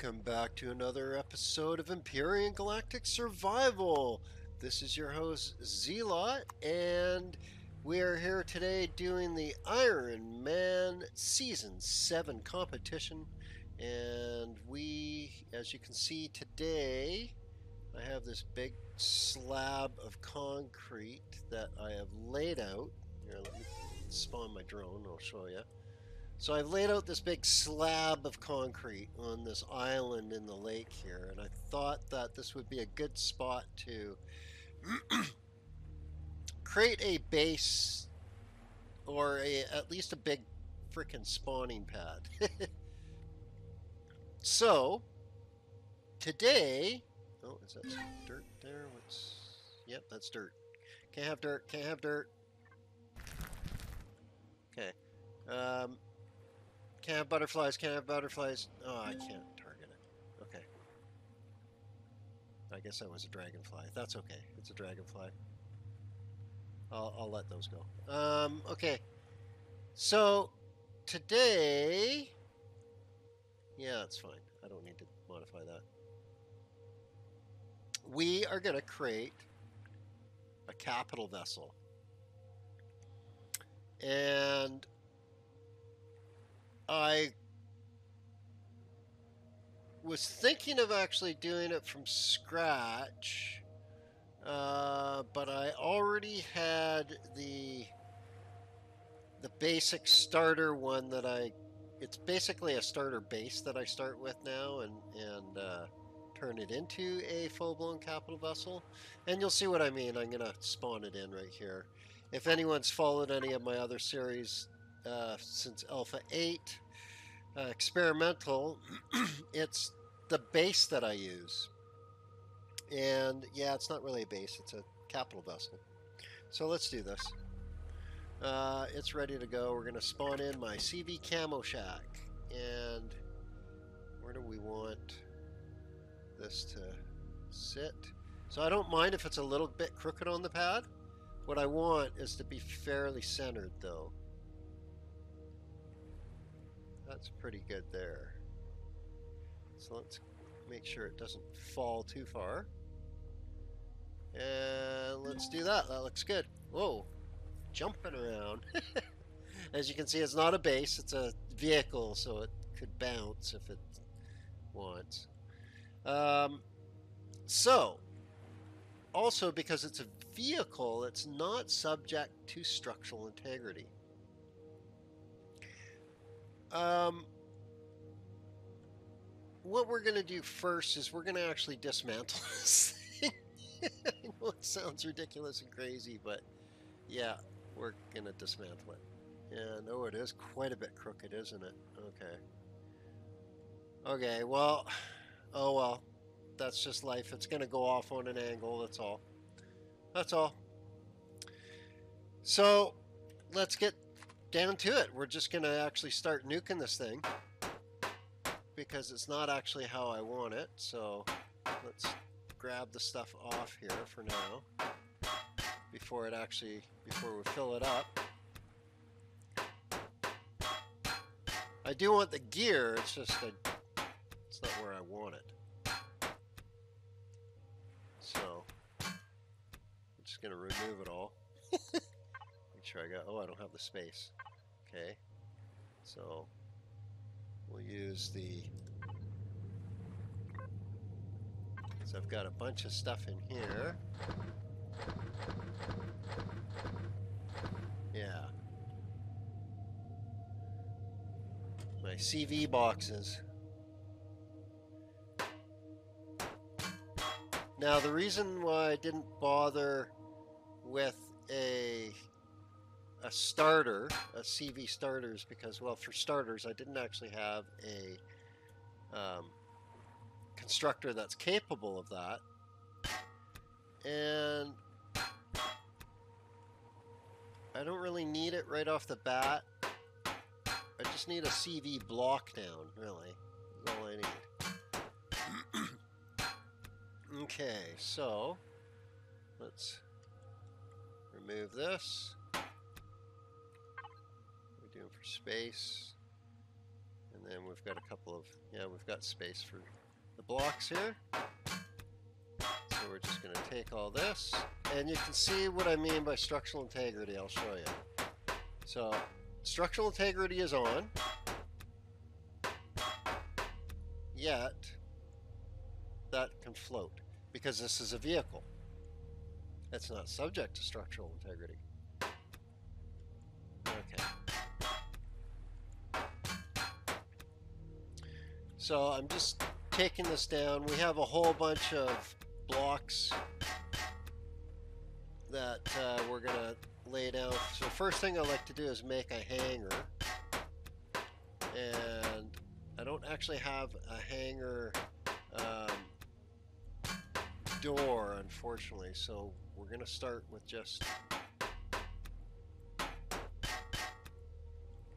Welcome back to another episode of Empyrion Galactic Survival. This is your host Zeellott, and we are here today doing the Iron Man Season 7 competition. And we, as you can see today, I have this big slab of concrete that I have laid out. Here, let me spawn my drone, I'll show you. So I've laid out this big slab of concrete on this island in the lake here, and I thought that this would be a good spot to create a base, or at least a big freaking spawning pad. So today, oh, is that some dirt there? Yep, that's dirt. Can't have dirt. Can't have dirt. Okay. Can't have butterflies, can't have butterflies. Oh, I can't target it. Okay. I guess that was a dragonfly. That's okay. It's a dragonfly. I'll let those go. Okay. So, today... yeah, that's fine. I don't need to modify that. We are going to create a capital vessel. And... I was thinking of actually doing it from scratch, but I already had the basic starter one that it's basically a starter base that I start with now and turn it into a full-blown capital vessel. And you'll see what I mean. I'm gonna spawn it in right here. If anyone's followed any of my other series, since Alpha 8 experimental, it's the base that I use. And yeah, it's not really a base, it's a capital vessel. So let's do this. It's ready to go. We're gonna spawn in my CV camo shack, and where do we want this to sit? So I don't mind if it's a little bit crooked on the pad. What I want is to be fairly centered though. That's pretty good there. So let's make sure it doesn't fall too far. And let's do that. That looks good. Whoa, jumping around. As you can see, it's not a base, it's a vehicle, so it could bounce if it wants. So, also because it's a vehicle, it's not subject to structural integrity. What we're going to do first is we're going to actually dismantle this thing. I know it sounds ridiculous and crazy, but yeah, we're going to dismantle it. And oh, it is quite a bit crooked, isn't it? Okay. Okay, well, oh well, that's just life. It's going to go off on an angle, that's all. That's all. So, let's get down to it. We're just going to actually start nuking this thing because it's not actually how I want it. So let's grab the stuff off here for now before we fill it up. I do want the gear, it's just it's not where I want it. So I'm just going to remove it all. Make sure I got, oh, I don't have the space. Okay, so we'll use the, so I've got a bunch of stuff in here. Yeah. My CV boxes. Now the reason why I didn't bother with a starter, a CV starter, is because, well, for starters, I didn't actually have a constructor that's capable of that. And I don't really need it right off the bat. I just need a CV block down, really. That's all I need. Okay, so let's remove this. Doing for space, and And then we've got a couple of, yeah, we've got space for the blocks here. So we're just going to take all this. And you can see what I mean by structural integrity. I'll show you. So structural integrity is on. Yet, that can float because this is a vehicle. It's not subject to structural integrity. Okay. So I'm just taking this down. We have a whole bunch of blocks that we're going to lay down. So first thing I like to do is make a hanger. And I don't actually have a hanger door, unfortunately, so we're going to start with just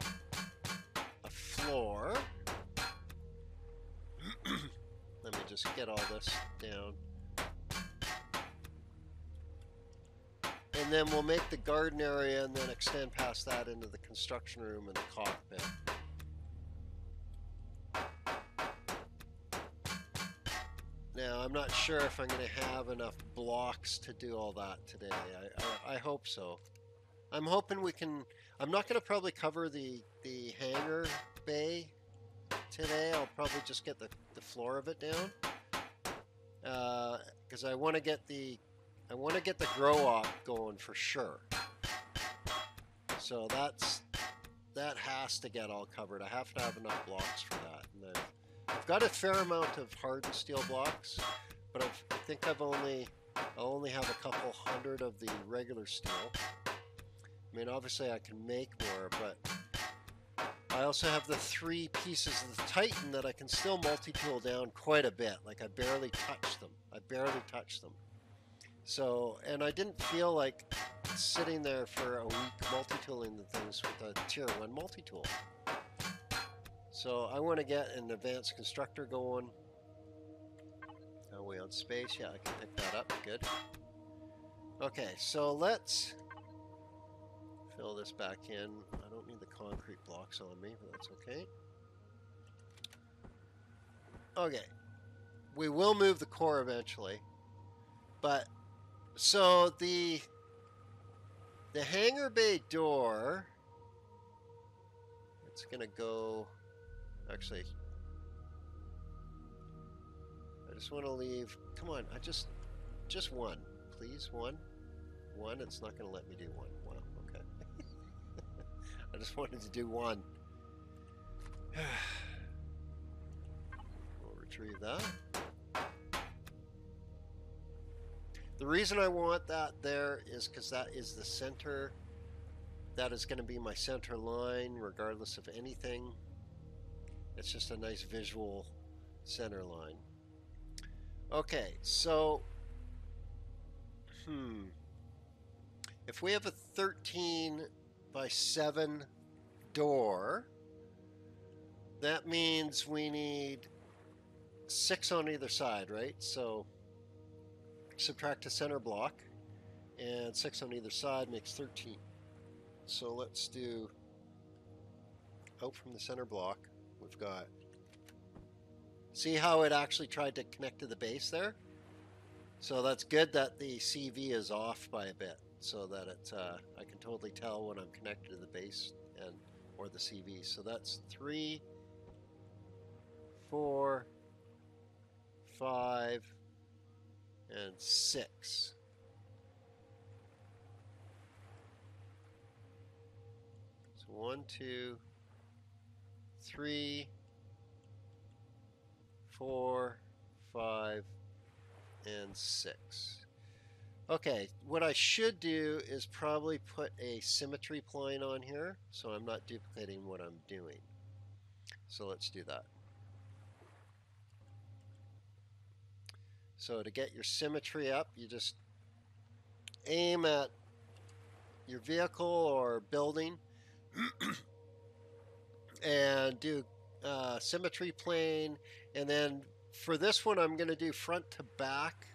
a floor. Let me just get all this down. And then we'll make the garden area and then extend past that into the construction room and the cockpit. Now, I'm not sure if I'm going to have enough blocks to do all that today. I hope so. I'm hoping we can... I'm not going to probably cover the hangar bay today. I'll probably just get the floor of it down. Because I want to get the... I want to get the grow op going for sure. So that has to get all covered. I have to have enough blocks for that. And then I've got a fair amount of hardened steel blocks, but I think I only have a couple hundred of the regular steel. I mean, obviously I can make more, but I also have the three pieces of the Titan that I can still multi-tool down quite a bit. Like I barely touched them. So, and I didn't feel like sitting there for a week multi-tooling the things with a tier 1 multi-tool. So I want to get an advanced constructor going. Are we on space? Yeah, I can pick that up. Good. Okay, so let's fill this back in. I don't need the concrete blocks on me, but that's okay. Okay. We will move the core eventually, but... So the hangar bay door, it's gonna go, actually, I just wanna leave, come on, just one, please, one, it's not gonna let me do one, wow, okay. I just wanted to do one. We'll retrieve that. The reason I want that there is because that is the center. That is going to be my center line, regardless of anything. It's just a nice visual center line. Okay, so... If we have a 13 by 7 door, that means we need 6 on either side, right? So... subtract a center block, and 6 on either side makes 13. So let's do, out from the center block, we've got, see how it actually tried to connect to the base there? So that's good that the CV is off by a bit, so that it's, I can totally tell when I'm connected to the base and or the CV. So that's 3, 4, 5, and 6. So 1, 2, 3, 4, 5, and 6. Okay, what I should do is probably put a symmetry plane on here so I'm not duplicating what I'm doing. So let's do that. So to get your symmetry up, you just aim at your vehicle or building and do symmetry plane. And then for this one, I'm going to do front to back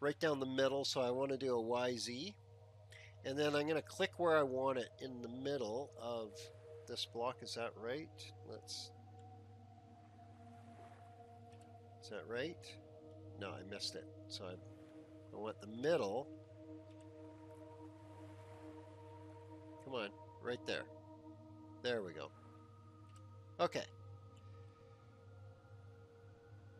right down the middle. So I want to do a YZ. And then I'm going to click where I want it in the middle of this block. Is that right? Let's Is that right? No, I missed it. So I want the middle. Come on, right there. There we go. Okay.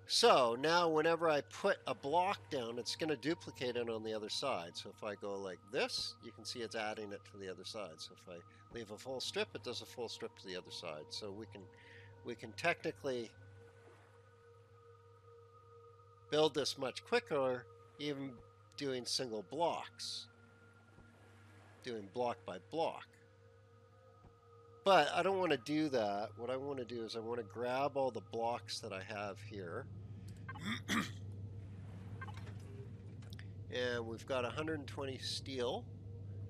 So now whenever I put a block down, it's going to duplicate it on the other side. So if I go like this, you can see it's adding it to the other side. So if I leave a full strip, it does a full strip to the other side. So we can technically build this much quicker, even doing single blocks, doing block by block. But I don't want to do that. What I want to do is I want to grab all the blocks that I have here. And we've got 120 steel.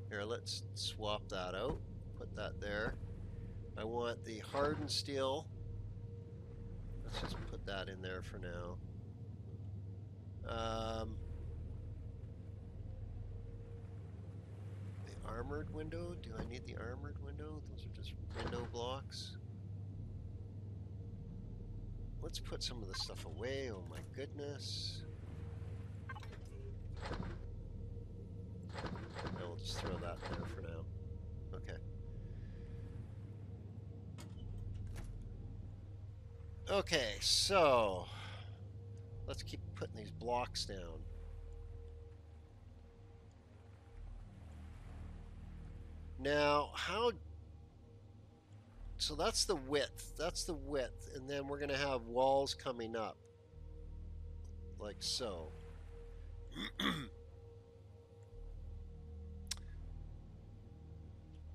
Here, let's swap that out. Put that there. I want the hardened steel. Let's just put that in there for now. The armored window? Do I need the armored window? Those are just window blocks. Let's put some of this stuff away. Oh my goodness. I will just throw that there for now. Okay. Okay, so let's keep putting these blocks down. Now, so that's the width. That's the width. And then we're going to have walls coming up. Like so.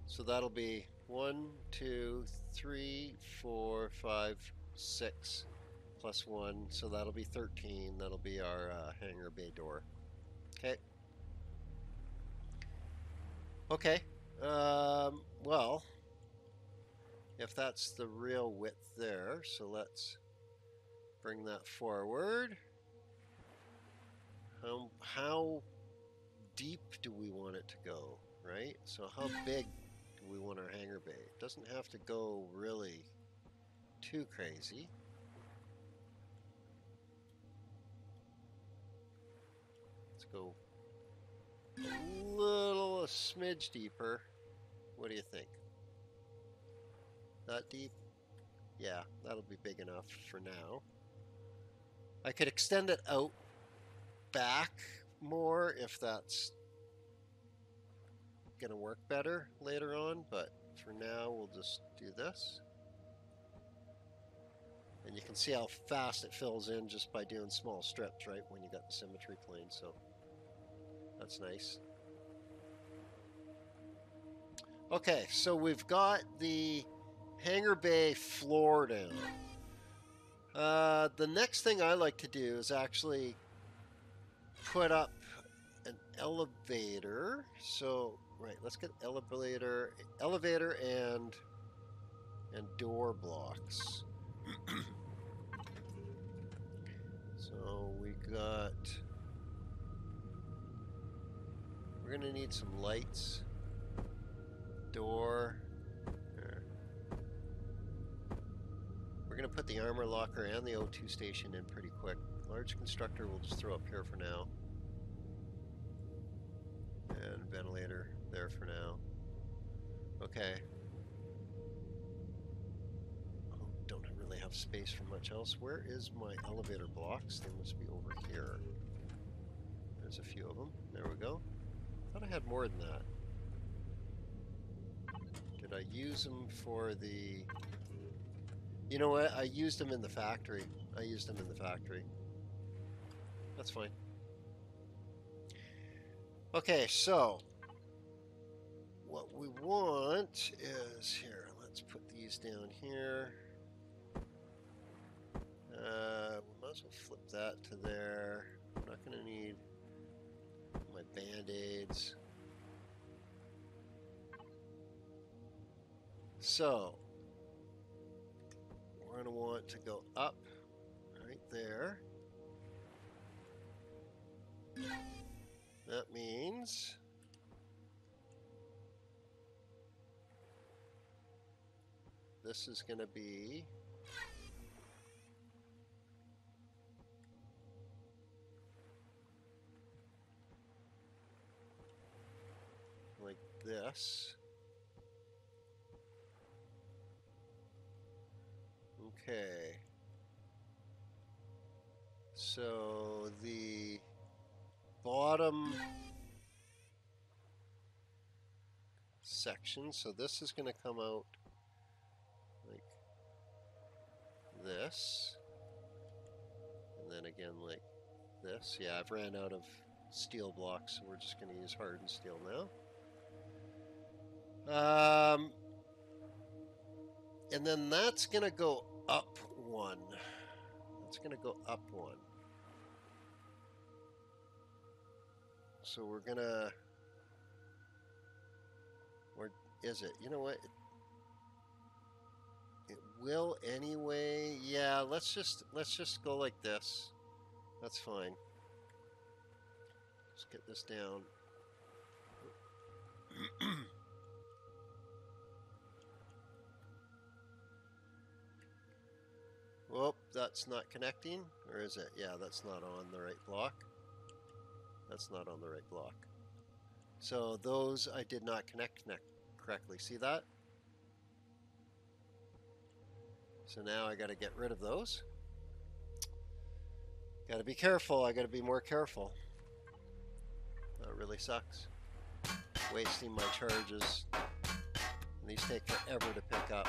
So that'll be 1, 2, 3, 4, 5, 6. Plus 1, so that'll be 13. That'll be our hangar bay door. Okay. Okay. Well, if that's the real width there, so let's bring that forward. How deep do we want it to go, right? So how big do we want our hangar bay? It doesn't have to go really too crazy. Go a smidge deeper. What do you think? That deep? Yeah, that'll be big enough for now. I could extend it out back more if that's gonna work better later on, but for now we'll just do this. And you can see how fast it fills in just by doing small strips, right, when you got the symmetry plane, so that's nice. Okay, so we've got the hangar bay floor down. The next thing I like to do is actually put up an elevator. So, right, let's get elevator and door blocks. So we got... We're going to need some lights. Door. There. We're going to put the armor locker and the O2 station in pretty quick. Large constructor we'll just throw up here for now. And ventilator there for now. Okay. Oh, don't really have space for much else. Where is my elevator blocks? They must be over here. There's a few of them. There we go. I thought I had more than that. Did I use them for the... You know what? I used them in the factory. I used them in the factory. That's fine. Okay, so what we want is here. Let's put these down here. We might as well flip that to there. I'm not going to need... my band-aids. So we're going to want to go up right there. That means this is going to be like this. Okay. So the bottom section, so this is going to come out like this, and then again like this. Yeah, I've ran out of steel blocks, so we're just going to use hardened steel now. And then that's going to go up one. That's going to go up one. So we're going to... Where is it? You know what? It will anyway. Yeah, let's just go like this. That's fine. Let's get this down. Whoop, that's not connecting. Or is it? Yeah, that's not on the right block. That's not on the right block. So those I did not connect correctly. See that? So now I got to get rid of those. Got to be careful. I got to be more careful. That really sucks. Wasting my charges. And these take forever to pick up.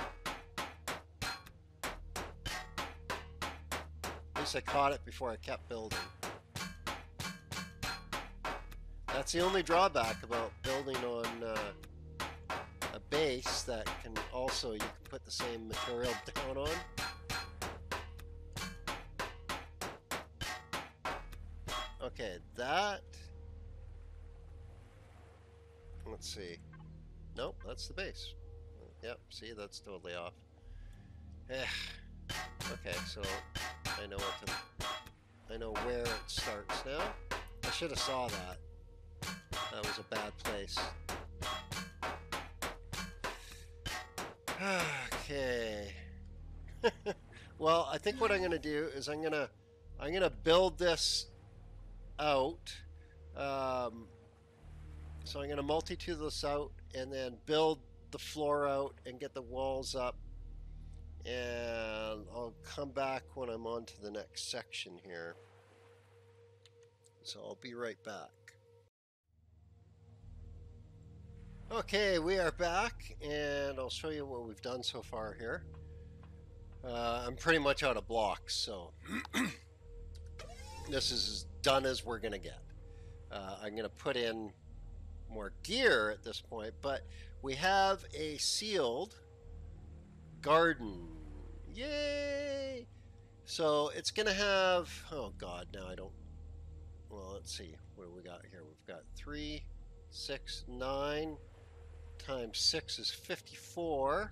At least I caught it before I kept building. That's the only drawback about building on a base that can also, you can put the same material down on. Okay, that, let's see, nope, that's the base. Yep, see, that's totally off. Okay, so I know what to, I know where it starts now. I should have saw that. That was a bad place. Okay. Well, I think what I'm going to do is I'm going to build this out. So I'm going to multi-tool this out and then build the floor out and get the walls up. And I'll come back when I'm on to the next section here. So I'll be right back. Okay, we are back, and I'll show you what we've done so far here. I'm pretty much out of blocks, so this is as done as we're going to get. I'm going to put in more gear at this point, but we have a sealed garden. Yay! So it's going to have, oh god, now I don't, well, let's see, what do we got here? We've got 3, 6, 9. Times 6 is 54,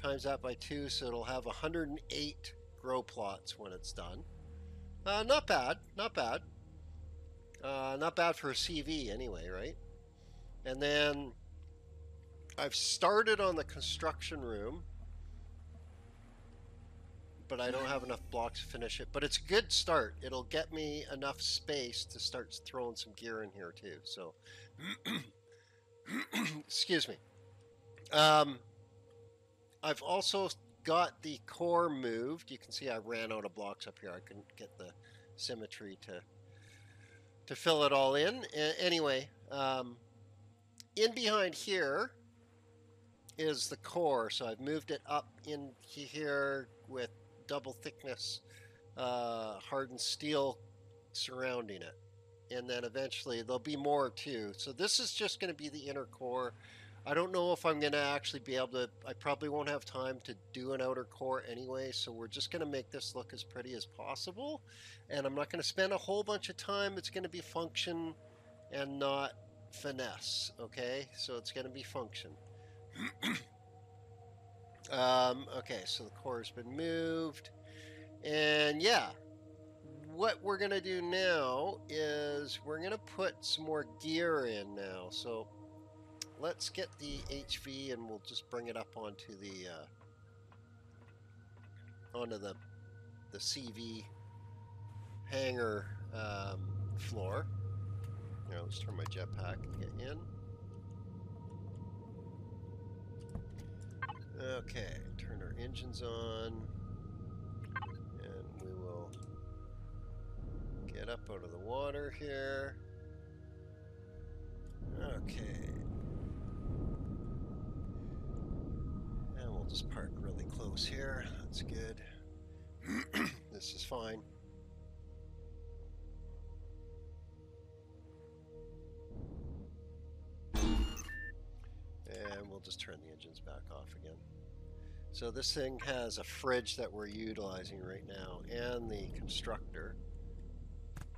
times that by 2, so it'll have 108 grow plots when it's done. Not bad, not bad. Not bad for a CV anyway, right? And then I've started on the construction room, but I don't have enough blocks to finish it. But it's a good start. It'll get me enough space to start throwing some gear in here too. So, excuse me. I've also got the core moved. You can see I ran out of blocks up here. I couldn't get the symmetry to fill it all in. Anyway, in behind here is the core. So I've moved it up in here with double thickness hardened steel surrounding it. And then eventually there'll be more too. So this is just going to be the inner core. I don't know if I'm going to actually be able to, I probably won't have time to do an outer core anyway. So we're just going to make this look as pretty as possible. And I'm not going to spend a whole bunch of time. It's going to be function and not finesse. Okay. So it's going to be function. Okay, so the core has been moved, and yeah, what we're gonna do now is we're gonna put some more gear in now. So let's get the HV, and we'll just bring it up onto the onto the CV hangar floor. Now let's turn my jetpack and get in. Okay, turn our engines on, and we will get up out of the water here. Okay. And we'll just park really close here. That's good. This is fine. And we'll just turn the engines back off again. So this thing has a fridge that we're utilizing right now and the constructor.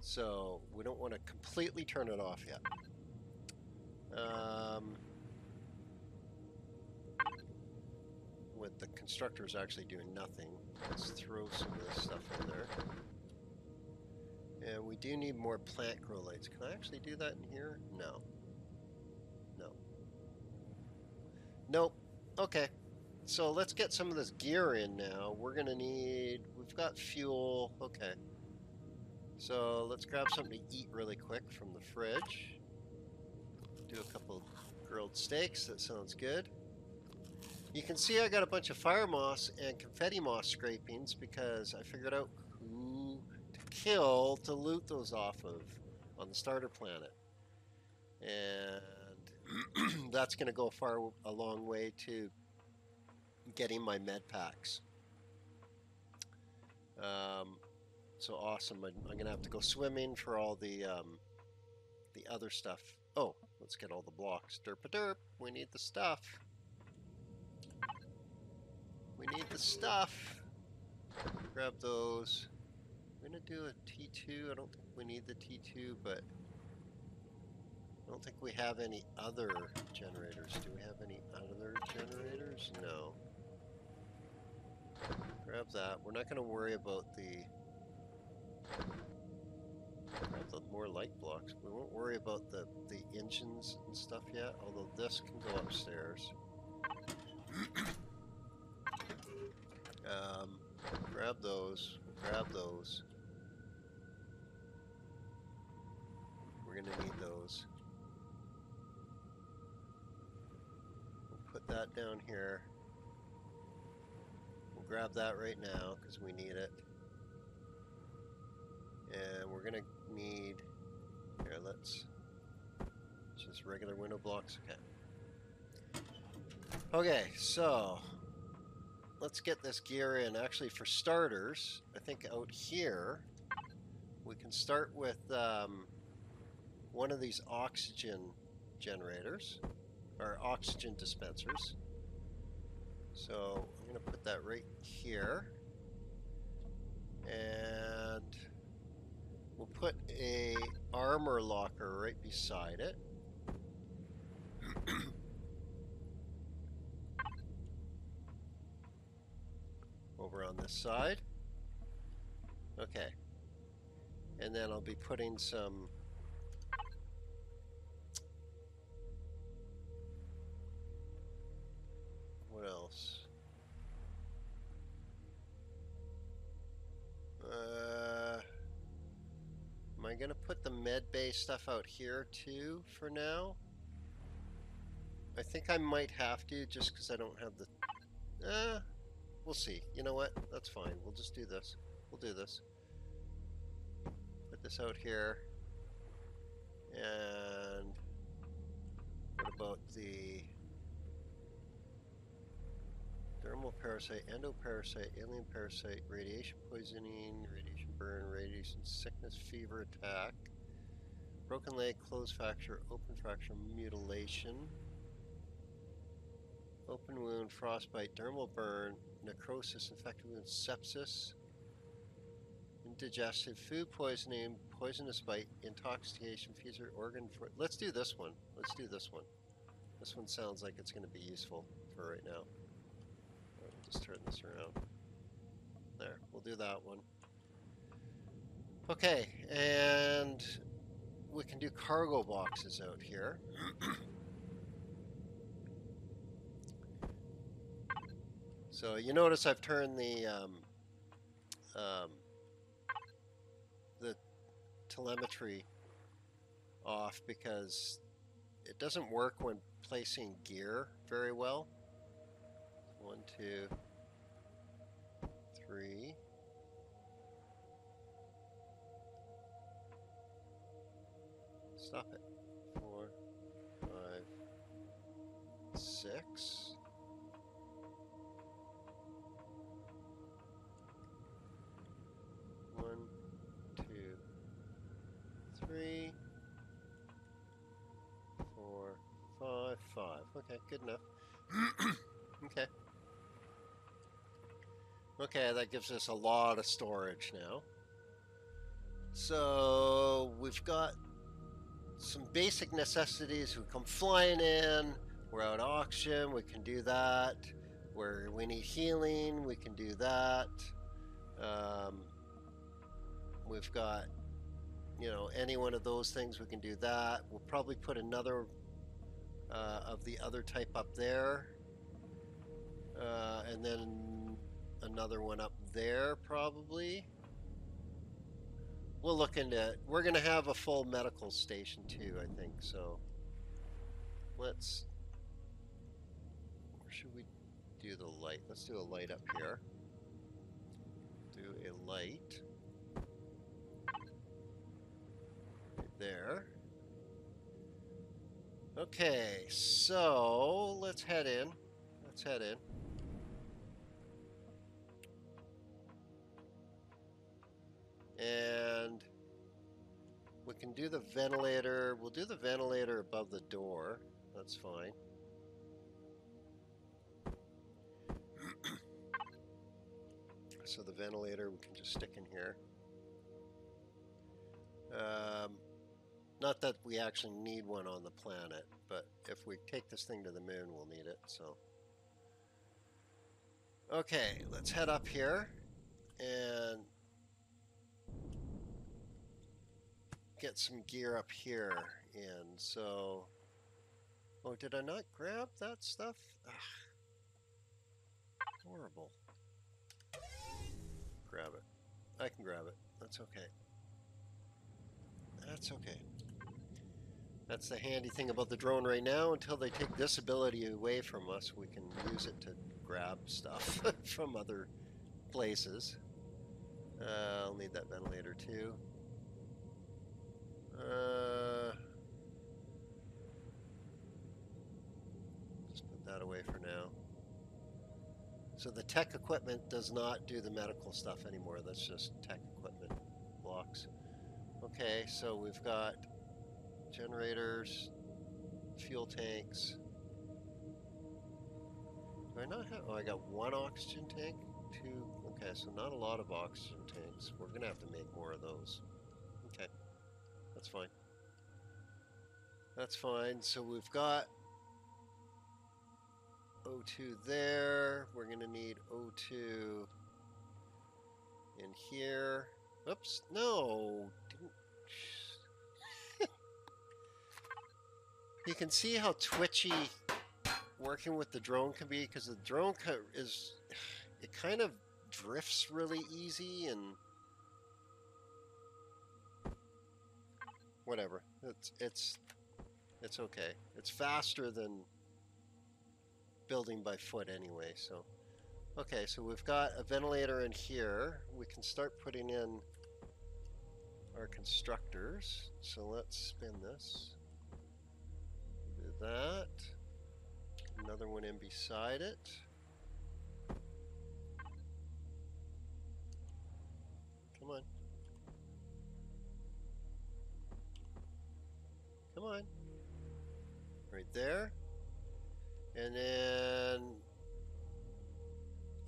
So we don't want to completely turn it off yet. With the constructors actually doing nothing, let's throw some of this stuff in there. And we do need more plant grow lights. Can I actually do that in here? No. No. Nope. Okay. So let's get some of this gear in now. We're gonna need. We've got fuel. Okay. So let's grab something to eat really quick from the fridge. Do a couple grilled steaks. That sounds good. You can see I got a bunch of fire moss and confetti moss scrapings because I figured out who to kill to loot those off of on the starter planet. And that's going to go a long way to getting my med packs. So awesome. I'm going to have to go swimming for all the other stuff. Oh, let's get all the blocks. Derp-a-derp. We need the stuff. We need the stuff. Grab those. We're going to do a T2. I don't think we need the T2, but I don't think we have any other generators. Do we have any other generators? No. Grab that. We're not going to worry about the... Grab the more light blocks. We won't worry about the engines and stuff yet, although this can go upstairs. Grab those. Grab those. We're going to need those. We'll put that down here. We'll grab that right now because we need it. And we're going to need... Here, let's... Just regular window blocks. Okay. Okay, so... Let's get this gear in. Actually, for starters, I think out here, we can start with one of these oxygen generators, or oxygen dispensers. So I'm going to put that right here. And we'll put a armor locker right beside it. Over on this side. Okay. And then I'll be putting some... What else? Am I going to put the med bay stuff out here too for now? I think I might have to just because I don't have the... We'll see. You know what? That's fine. We'll just do this. We'll do this. Put this out here. And what about the thermal parasite, endoparasite, alien parasite, radiation poisoning, radiation burn, radiation sickness, fever attack, broken leg, closed fracture, open fracture, mutilation, open wound, frostbite, dermal burn, necrosis, infected wound, sepsis, indigestion, food poisoning, poisonous bite, intoxication, fever, organ... Let's do this one. Let's do this one. This one sounds like it's going to be useful for right now. I'll just turn this around. There. We'll do that one. Okay. And we can do cargo boxes out here. So you notice I've turned the telemetry off because it doesn't work when placing gear very well. One, two, three. Stop it. 4, 5, 6. One, two, three, four, five, five. Okay, good enough. Okay. Okay, that gives us a lot of storage now. So we've got some basic necessities. We come flying in. We're out of oxygen. We can do that. We need healing. We can do that. We've got, you know, any one of those things. We can do that. We'll probably put another of the other type up there. And then another one up there, probably. We'll look into it. We're going to have a full medical station too, I think. So let's, or should we do the light? Let's do a light up here. Do a light. Right there. Okay, so let's head in. Let's head in. And we can do the ventilator. We'll do the ventilator above the door. That's fine. So the ventilator we can just stick in here. Not that we actually need one on the planet, but if we take this thing to the moon, we'll need it. So, okay, let's head up here and get some gear up here. And so, oh, did I not grab that stuff? Ugh. Horrible. Grab it. I can grab it. That's okay. That's okay. That's the handy thing about the drone right now. Until they take this ability away from us, we can use it to grab stuff from other places. I'll need that ventilator too. Just put that away for now. So the tech equipment does not do the medical stuff anymore. That's just tech equipment blocks. Okay, so we've got generators, fuel tanks. Do I not have, oh, I got one oxygen tank, two, okay, so not a lot of oxygen tanks. We're gonna have to make more of those. Okay, that's fine. That's fine, so we've got O2 there. We're gonna need O2 in here. Oops, no, didn't. You can see how twitchy working with the drone can be, because the drone is, it kind of drifts really easy and whatever. It's okay. It's faster than building by foot anyway. So, okay, so we've got a ventilator in here. We can start putting in our constructors. So let's spin this. Do that. Another one in beside it. Come on. Come on. Right there. And then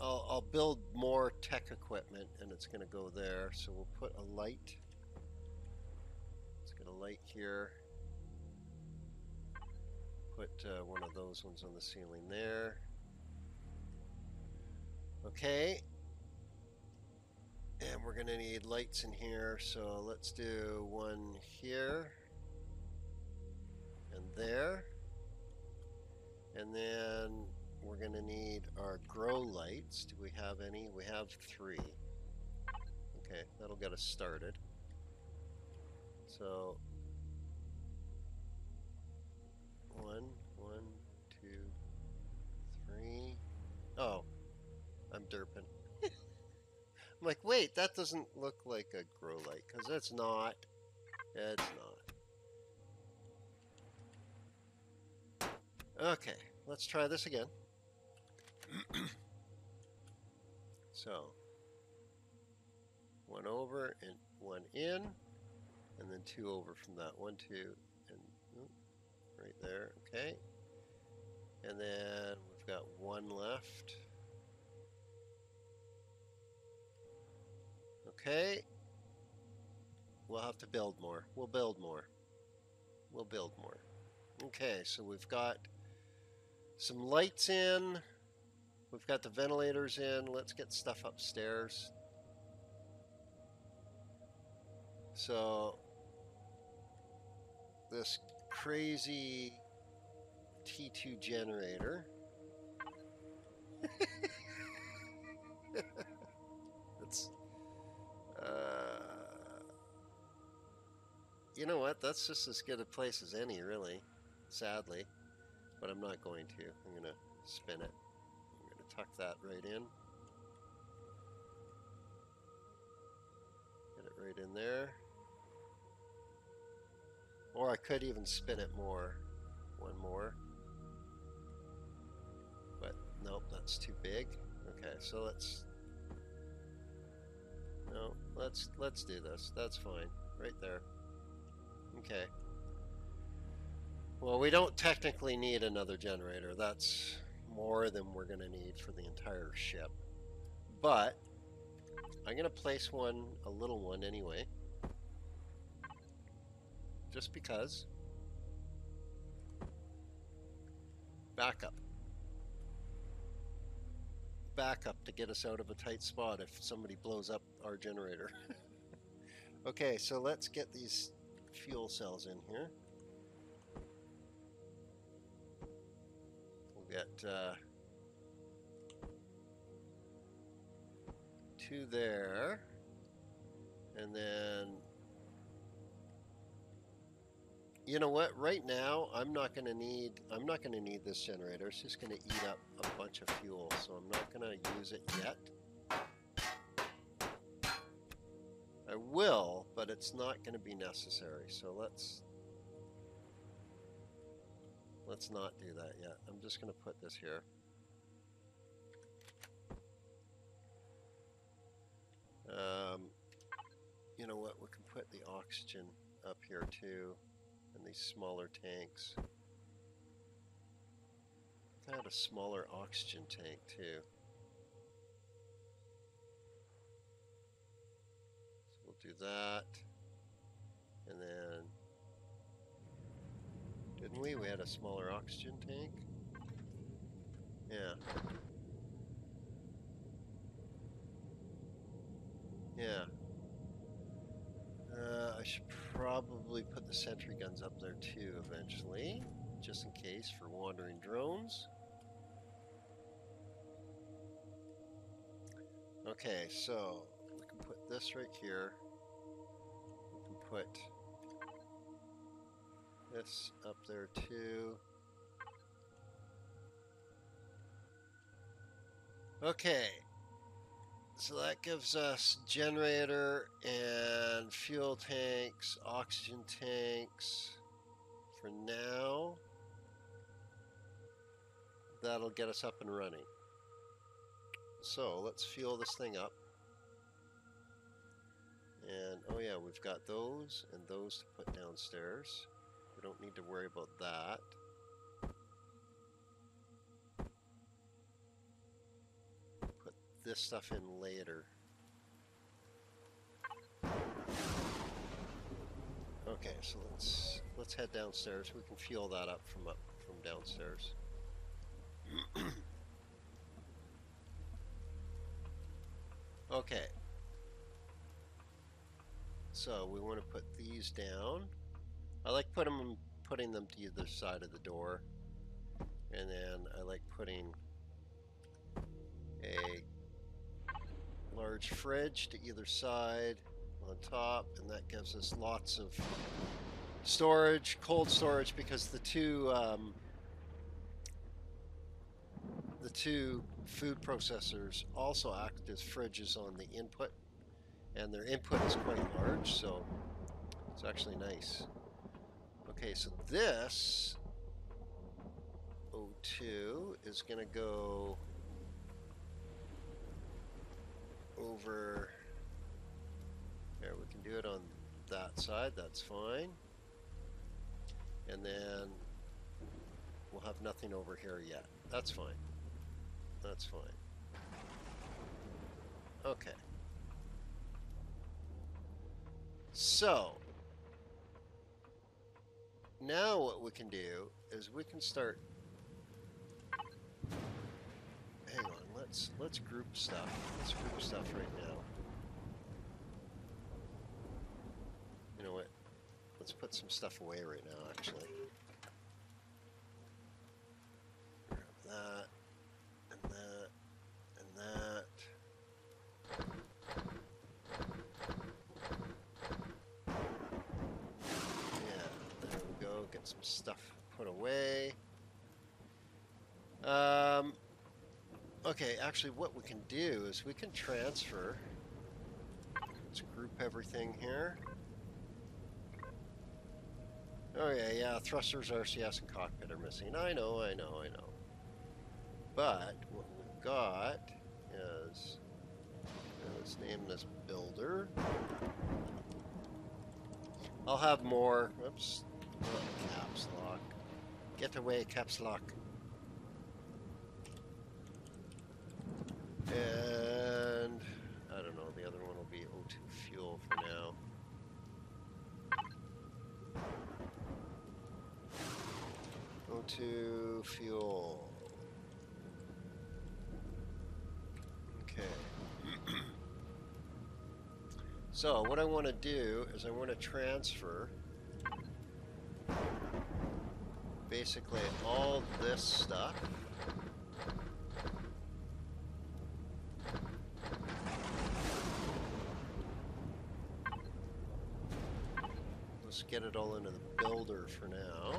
I'll build more tech equipment, and it's going to go there. So we'll put a light. Let's get a light here. Put one of those ones on the ceiling there. Okay. And we're going to need lights in here. So let's do one here and there. And then we're going to need our grow lights. Do we have any? We have 3. Okay, that'll get us started. So, one, two, three. Oh, I'm like, wait, that doesn't look like a grow light, because that's not. It's not. Okay, let's try this again. So, one over and one in, and then two over from that. One, two, and right there. Okay. And then we've got one left. Okay. We'll have to build more. We'll build more. We'll build more. Okay, so we've got some lights in. We've got the ventilators in. Let's get stuff upstairs. So, this crazy T2 generator. It's, you know what? That's just as good a place as any, really. Sadly, but I'm not going to. I'm going to spin it. I'm going to tuck that right in. Get it right in there. Or I could even spin it more. One more. But nope, that's too big. Okay, so let's. No, let's do this. That's fine. Right there. Okay. Well, we don't technically need another generator. That's more than we're going to need for the entire ship. But I'm going to place one, a little one anyway. Just because. Backup. Backup to get us out of a tight spot if somebody blows up our generator. Okay, so let's get these fuel cells in here. We'll get two there, and then you know what? Right now, I'm not gonna need this generator. It's just gonna eat up a bunch of fuel, so I'm not gonna use it yet. I will, but it's not going to be necessary. So let's not do that yet. I'm just going to put this here. You know what? We can put the oxygen up here too, and these smaller tanks. I had a smaller oxygen tank too. Do that, and then didn't we? We had a smaller oxygen tank. Yeah. Yeah. I should probably put the sentry guns up there too eventually, just in case for wandering drones. Okay, so we can put this right here. Put this up there too. Okay, so that gives us generator and fuel tanks, oxygen tanks for now. That'll get us up and running. So let's fuel this thing up. And, oh yeah, we've got those and those to put downstairs. We don't need to worry about that. Put this stuff in later. Okay, so let's head downstairs. We can fuel that up from downstairs. Okay. So we want to put these down. I like putting them to either side of the door, and then I like putting a large fridge to either side on top, and that gives us lots of storage, cold storage, because the two two food processors also act as fridges on the input, and their input is quite large, so it's actually nice. Okay, so this O2 is going to go over there. We can do it on that side, that's fine. And then we'll have nothing over here yet. That's fine. That's fine. Okay. So now what we can do is we can start. Hang on, let's group stuff. Let's group stuff right now. You know what? Let's put some stuff away right now, actually. Grab that, and that, and that. Yeah, there we go. Get some stuff put away. Okay, actually what we can do is we can transfer. Let's group everything here. Oh yeah, yeah, thrusters, RCS, and cockpit are missing. I know. But what we've got is, let's name this builder. I'll have more, oops, caps lock. Get away, caps lock. And I don't know, the other one will be O2 fuel for now. O2 fuel. Okay. So what I want to do is I want to transfer basically all this stuff. Get it all into the builder for now.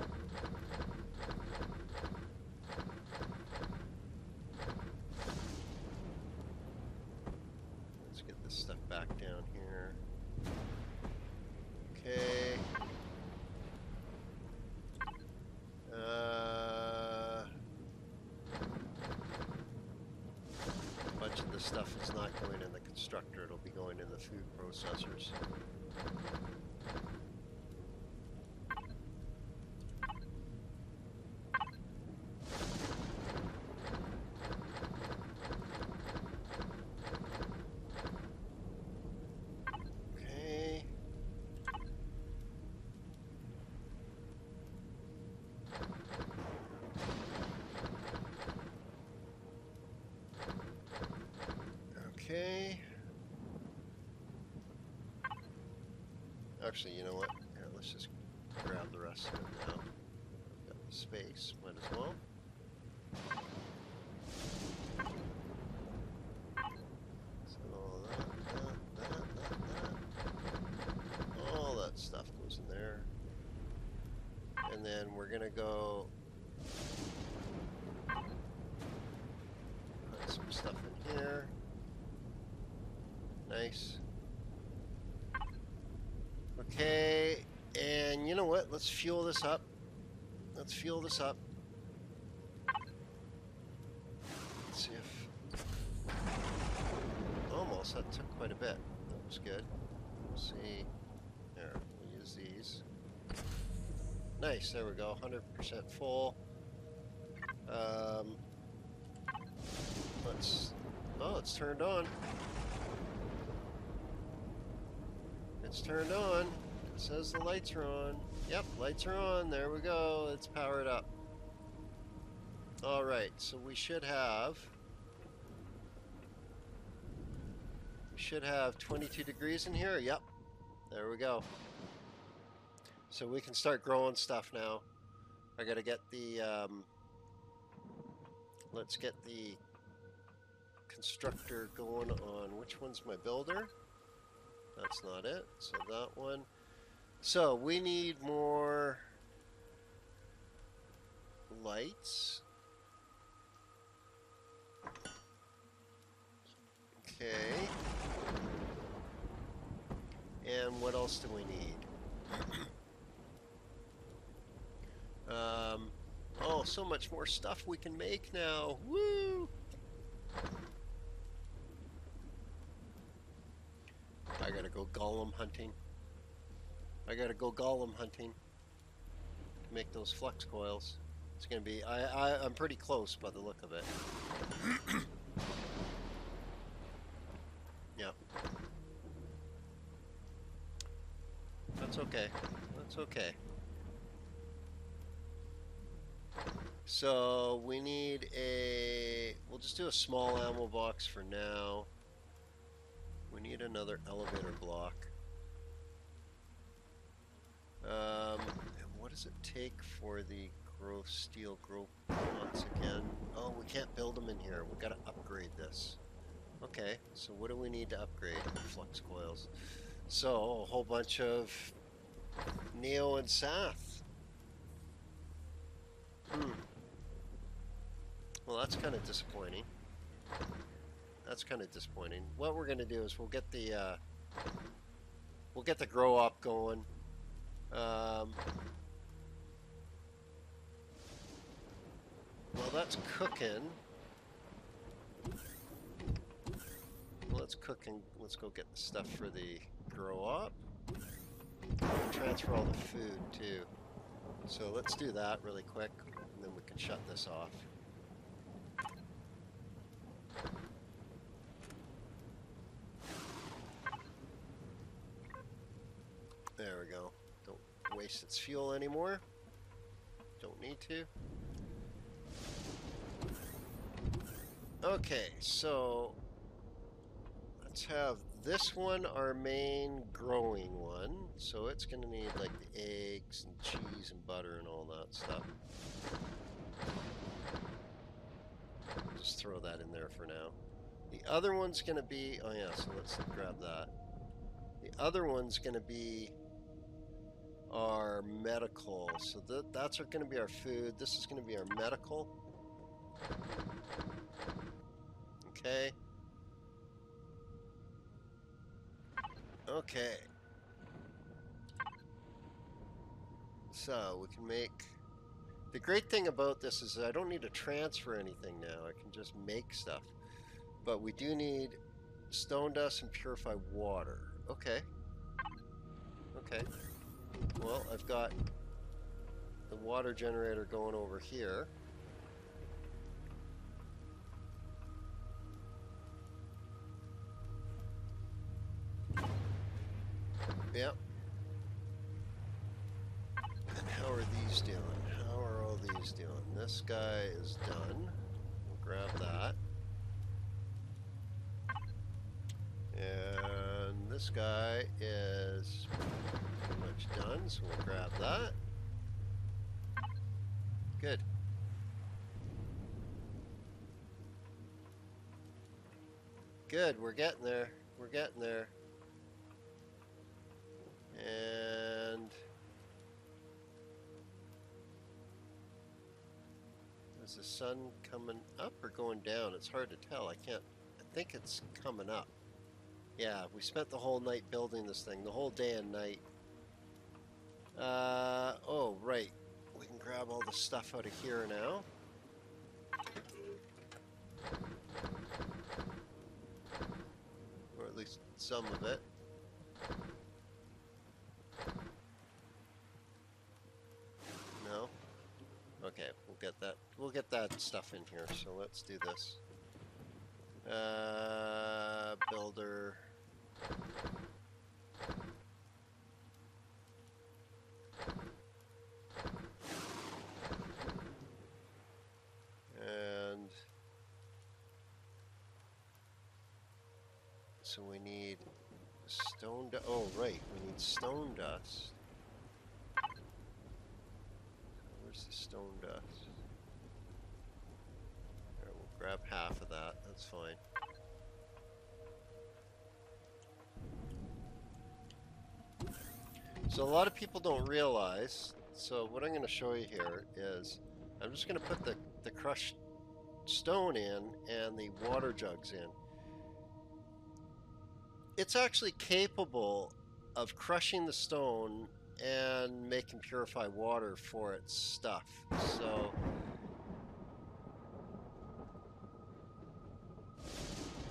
Let's get this stuff back down here. Okay. Much of the stuff is not going in the constructor, it'll be going in the food processors. Actually, you know what? Here, let's just grab the rest of it now. We've got the space, might as well. So all that. All that stuff goes in there. And then we're gonna go put some stuff in here. Nice. Okay, and you know what? Let's fuel this up. Let's fuel this up. Let's see if... Almost, that took quite a bit. That was good. Let's see. There, we'll use these. Nice, there we go. 100% full. Let's... Oh, it's turned on. It's turned on. It says the lights are on. Yep, lights are on. There we go. It's powered up. All right, so we should have 22 degrees in here. Yep, there we go. So we can start growing stuff now. I gotta get the. Let's get the constructor going on. Which one's my builder? That's not it. So that one. So we need more lights. Okay. And what else do we need? Oh, so much more stuff we can make now. Woo! I gotta go golem hunting. I gotta go golem hunting to make those flux coils. It's gonna be, I'm pretty close by the look of it. Yeah. That's okay. That's okay. So we need a, we'll just do a small ammo box for now. We need another elevator block. And what does it take for the growth steel growth once again? Oh, we can't build them in here. We've got to upgrade this. Okay, so what do we need to upgrade? Flux coils. So, a whole bunch of Neo and Sath. Hmm. Well, that's kind of disappointing. That's kind of disappointing. What we're going to do is we'll get the grow up going. Well, that's cooking. Let's cook and let's go get the stuff for the grow up. We'll transfer all the food too. So let's do that really quick, and then we can shut this off. There we go. Don't waste its fuel anymore. Don't need to. Okay, so let's have this one our main growing one. So it's going to need like the eggs and cheese and butter and all that stuff. Just throw that in there for now. The other one's going to be, oh yeah, so let's grab that. The other one's going to be our medical. So that's going to be our food. This is going to be our medical. Okay. Okay. So we can make, the great thing about this is I don't need to transfer anything now. I can just make stuff. But we do need stone dust and purified water. Okay. Okay. Well, I've got the water generator going over here. Yep. And how are these doing? How are all these doing? This guy is done. We'll grab that. And this guy is pretty much done, so we'll grab that. Good. Good, we're getting there. We're getting there. And is the sun coming up or going down? It's hard to tell. I can't. I think it's coming up. Yeah, we spent the whole night building this thing, the whole day and night. Oh, right. We can grab all the stuff out of here now. Or at least some of it. Okay, we'll get that. We'll get that stuff in here. So let's do this. Builder. And so we need stone dust. Oh, right. We need stone dust. The stone dust. There, we'll grab half of that. That's fine. So a lot of people don't realize. So what I'm going to show you here is I'm just going to put the crushed stone in and the water jugs in. it's actually capable of crushing the stone and making purified water for its stuff. So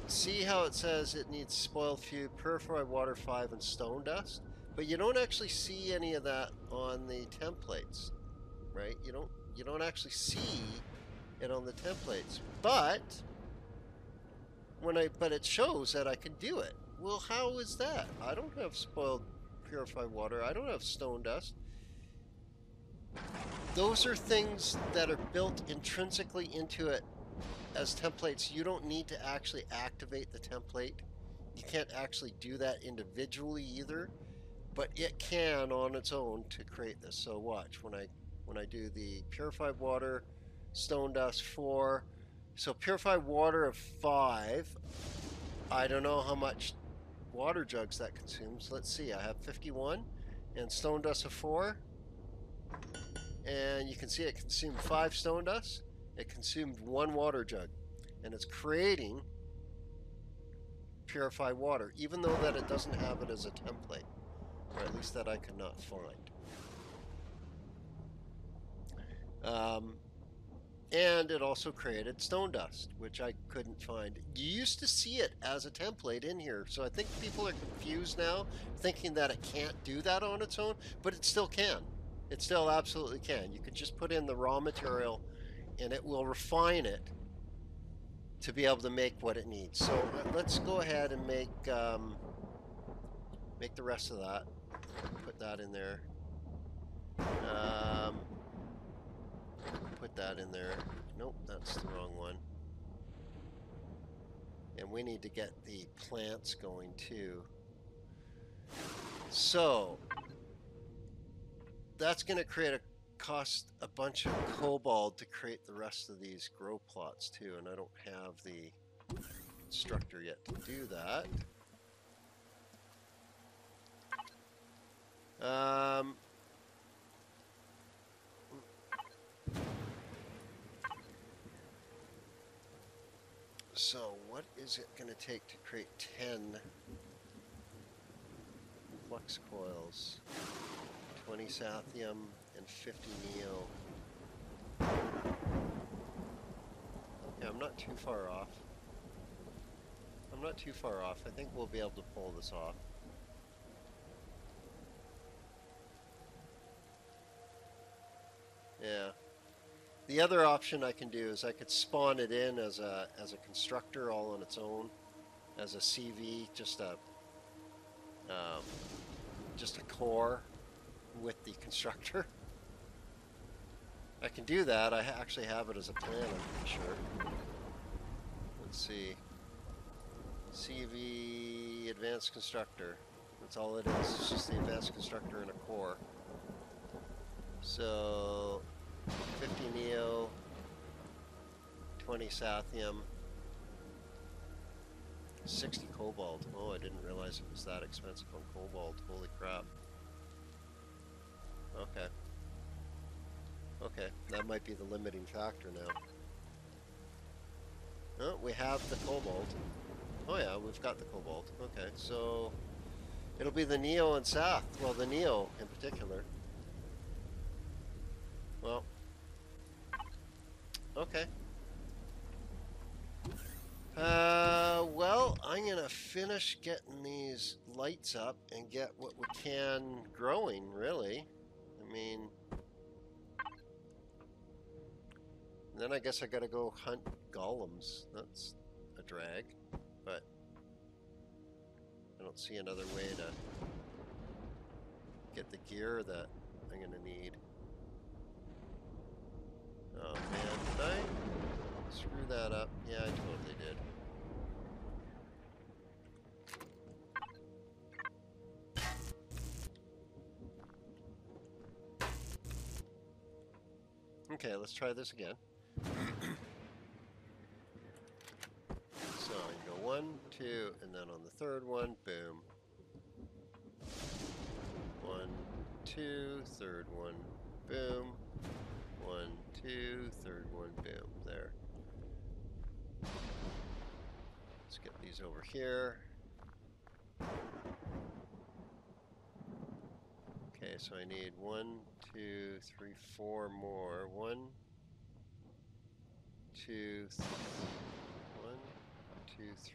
see how it says it needs spoiled few, purified water 5, and stone dust? But you don't actually see any of that on the templates, right? You don't actually see it on the templates, but but it shows that I can do it. Well, how is that? I don't have spoiled purified water. I don't have stone dust. Those are things that are built intrinsically into it as templates. You don't need to actually activate the template. You can't actually do that individually either. But it can on its own to create this. So watch, when I do the purified water, stone dust 4. So purified water of 5. I don't know how much water jugs that consumes. Let's see, I have 51 and stone dust of 4. And you can see it consumed 5 stone dust. It consumed 1 water jug. And it's creating purified water, even though that it doesn't have it as a template. Or at least that I could not find. And it also created stone dust, which I couldn't find. You used to see it as a template in here, so I think people are confused now, thinking that it can't do that on its own, but it still can. It still absolutely can. You could just put in the raw material, and it will refine it to be able to make what it needs. So let's go ahead and make make the rest of that. Put that in there. Put that in there. Nope, that's the wrong one. And we need to get the plants going too. So that's going to cost a bunch of cobalt to create the rest of these grow plots too. And I don't have the constructor yet to do that. So what is it going to take to create 10 flux coils, 20 Sathium, and 50 Neo? Yeah, I'm not too far off. I'm not too far off. I think we'll be able to pull this off. Yeah. The other option I can do is I could spawn it in as a constructor all on its own, as a CV, just a core with the constructor. I can do that. I actually have it as a plan, I'm pretty sure. Let's see. CV advanced constructor. That's all it is. It's just the advanced constructor and a core. So 50 Neo, 20 Sathium, 60 Cobalt. Oh, I didn't realize it was that expensive on Cobalt. Holy crap. Okay. Okay, that might be the limiting factor now. Oh, we have the Cobalt. Oh yeah, we've got the Cobalt. Okay, so it'll be the Neo and Sath. Well, the Neo in particular. Well, okay. Well, I'm going to finish getting these lights up and get what we can growing, really. I mean, then I guess I got to go hunt golems. That's a drag, but I don't see another way to get the gear that I'm going to need. Oh man, did I screw that up? Yeah, I totally did. Okay, let's try this again. So you go 1, 2, and then on the third one, boom. 1, 2, third one, boom. 1, 2, third one, boom, there. Let's get these over here. Okay, so I need 1, 2, 3, 4 more. 1, 2,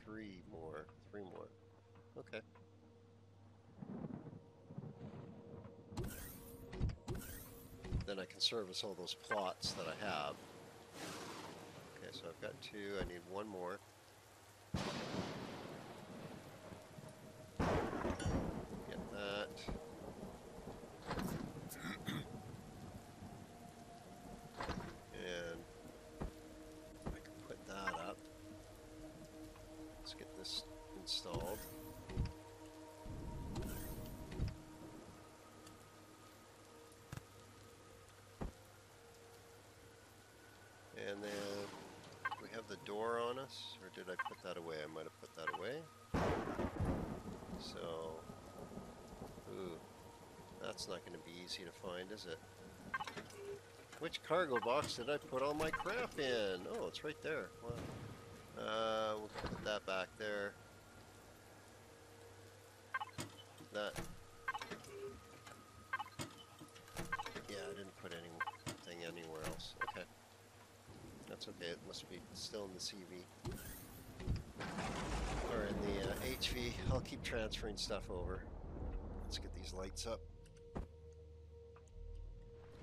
3 more. 3 more. Okay. Then I can service all those plots that I have. Okay, so I've got 2. I need 1 more. Get that. And then we have the door on us, or did I put that away? I might have put that away. So, ooh, that's not going to be easy to find, is it? Which cargo box did I put all my crap in? Oh, it's right there. Well, we'll put that back there. That. Yeah, I didn't put anything anywhere else. Okay. That's okay, it must be still in the CV. Or in the HV. I'll keep transferring stuff over. Let's get these lights up.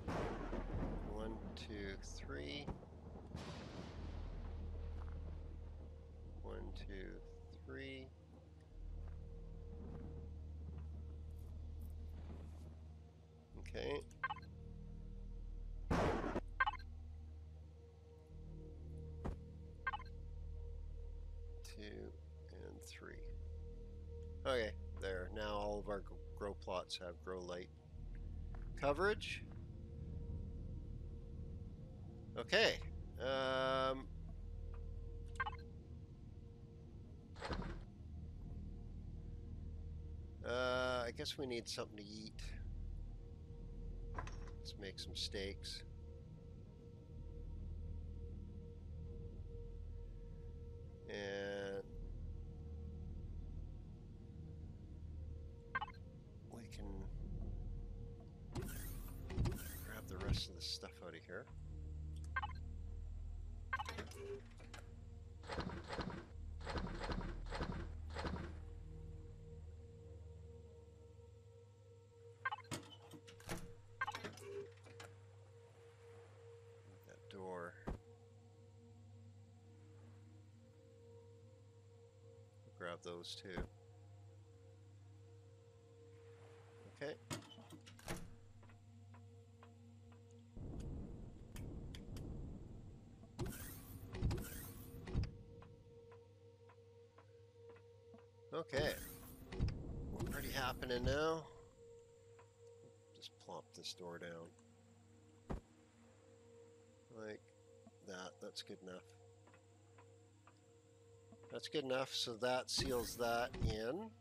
1, 2, 3. 1, 2, 3. Okay. And 3. Okay, there. Now all of our grow plots have grow light coverage. Okay. I guess we need something to eat. Let's make some steaks. And we can grab the rest of this stuff out of here. That door. Grab those 2. Okay. Okay. We're pretty happening now. Just plop this door down. Like that. That's good enough. That's good enough, so that seals that in.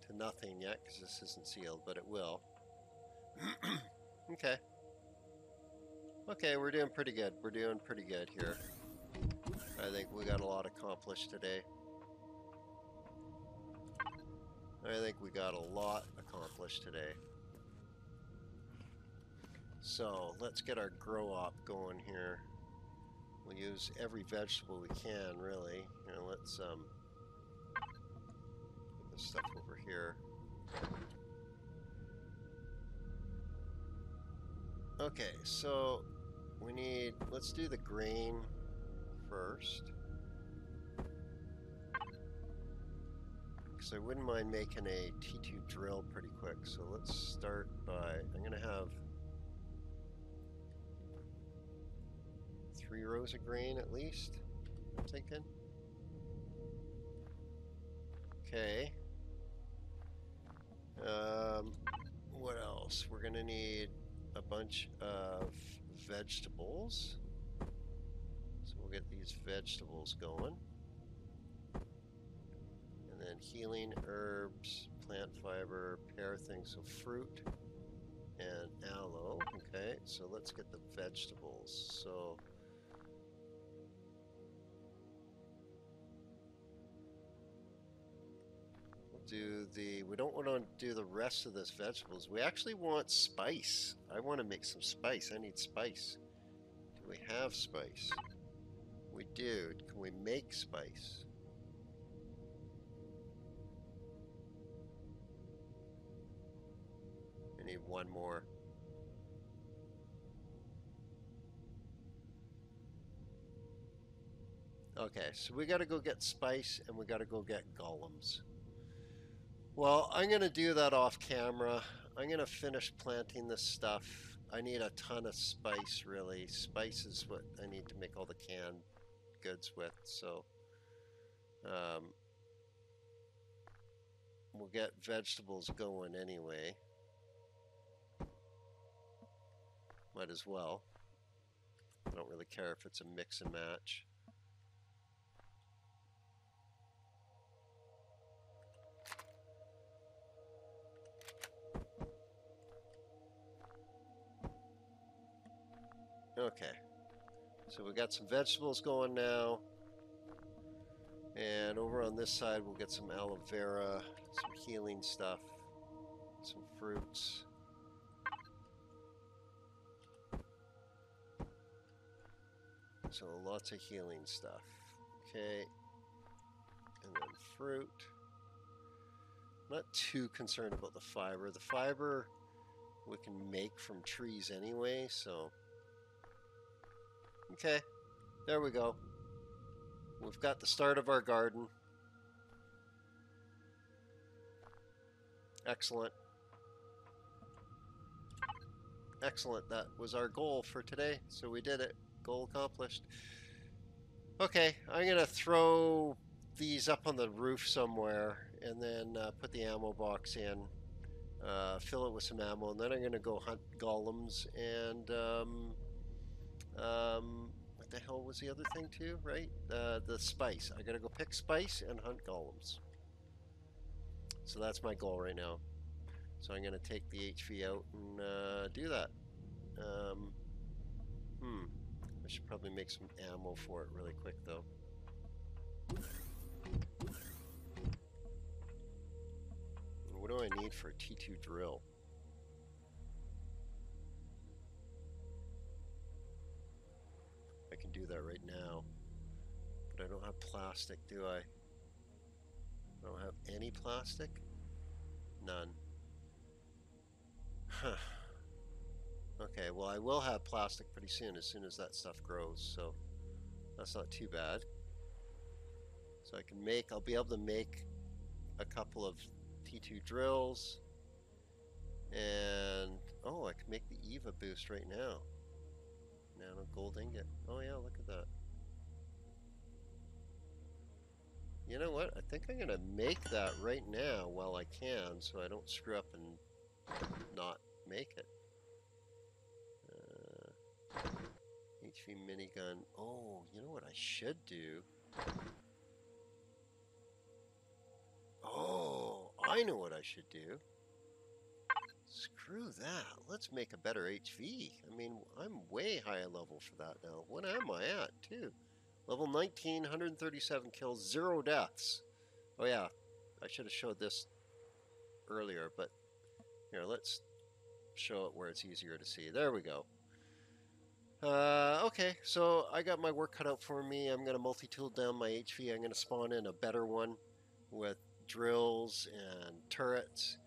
To nothing yet, because this isn't sealed, but it will. Okay. Okay, we're doing pretty good. We're doing pretty good here. I think we got a lot accomplished today. I think we got a lot accomplished today. So let's get our grow op going here. We'll use every vegetable we can, really. Now let's put this stuff over here. Okay, so we need. Let's do the grain first, because I wouldn't mind making a T2 drill pretty quick. So let's start by. I'm gonna have 3 rows of grain at least, I'm thinking. Okay. What else? We're gonna need a bunch of vegetables. So we'll get these vegetables going. And then healing herbs, plant fiber, pear things, so fruit and aloe. Okay, so let's get the vegetables. So do the, we don't want to do the rest of this vegetables. We actually want spice. I want to make some spice. I need spice. Do we have spice? We do. Can we make spice? I need one more. Okay, so we gotta go get spice and we gotta go get golems. Well, I'm gonna do that off camera. I'm gonna finish planting this stuff. I need a ton of spice, really. Spice is what I need to make all the canned goods with, so. We'll get vegetables going anyway. Might as well. I don't really care if it's a mix and match. Okay, so we got some vegetables going now, and over on this side we'll get some aloe vera, some healing stuff, some fruits. So lots of healing stuff, okay, and then fruit. Not too concerned about the fiber. The fiber we can make from trees anyway, so... Okay, there we go. We've got the start of our garden. Excellent. Excellent, that was our goal for today. So we did it, goal accomplished. Okay, I'm gonna throw these up on the roof somewhere and then put the ammo box in, fill it with some ammo, and then I'm gonna go hunt golems and what the hell was the other thing too, right? The spice. I gotta go pick spice and hunt golems. So that's my goal right now. So I'm gonna take the HV out and do that. I should probably make some ammo for it really quick though. What do I need for a T2 drill? Do that right now, but I don't have plastic, do I? I don't have any plastic? None. Huh. Okay, well I will have plastic pretty soon as that stuff grows, so that's not too bad. So I can make, I'll be able to make a couple of T2 drills, and oh, I can make the EVA boost right now. Nano gold ingot. Oh yeah, look at that. You know what? I think I'm gonna make that right now while I can, so I don't screw up and not make it. HV minigun. Oh, you know what I should do? Oh, I know what I should do. Screw that. Let's make a better HV. I mean, I'm way higher level for that now. What am I at, too? Level 19, 137 kills, 0 deaths. Oh, yeah. I should have showed this earlier, but here, let's show it where it's easier to see. There we go. Okay, so I got my work cut out for me. I'm going to multi-tool down my HV. I'm going to spawn in a better one with drills and turrets.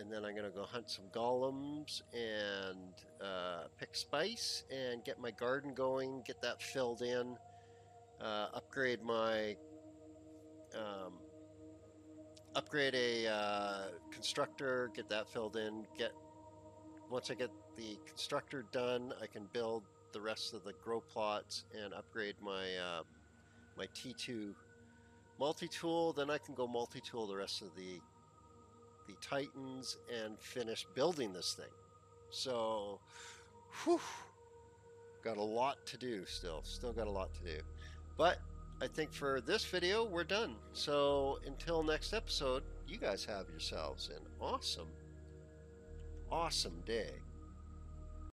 And then I'm going to go hunt some golems and pick spice and get my garden going, get that filled in, upgrade my, constructor, get that filled in, once I get the constructor done, I can build the rest of the grow plots and upgrade my, my T2 multi-tool, then I can go multi-tool the rest of the Titans and finish building this thing. So whew, got a lot to do still got a lot to do, but I think for this video we're done. So until next episode, you guys have yourselves an awesome day.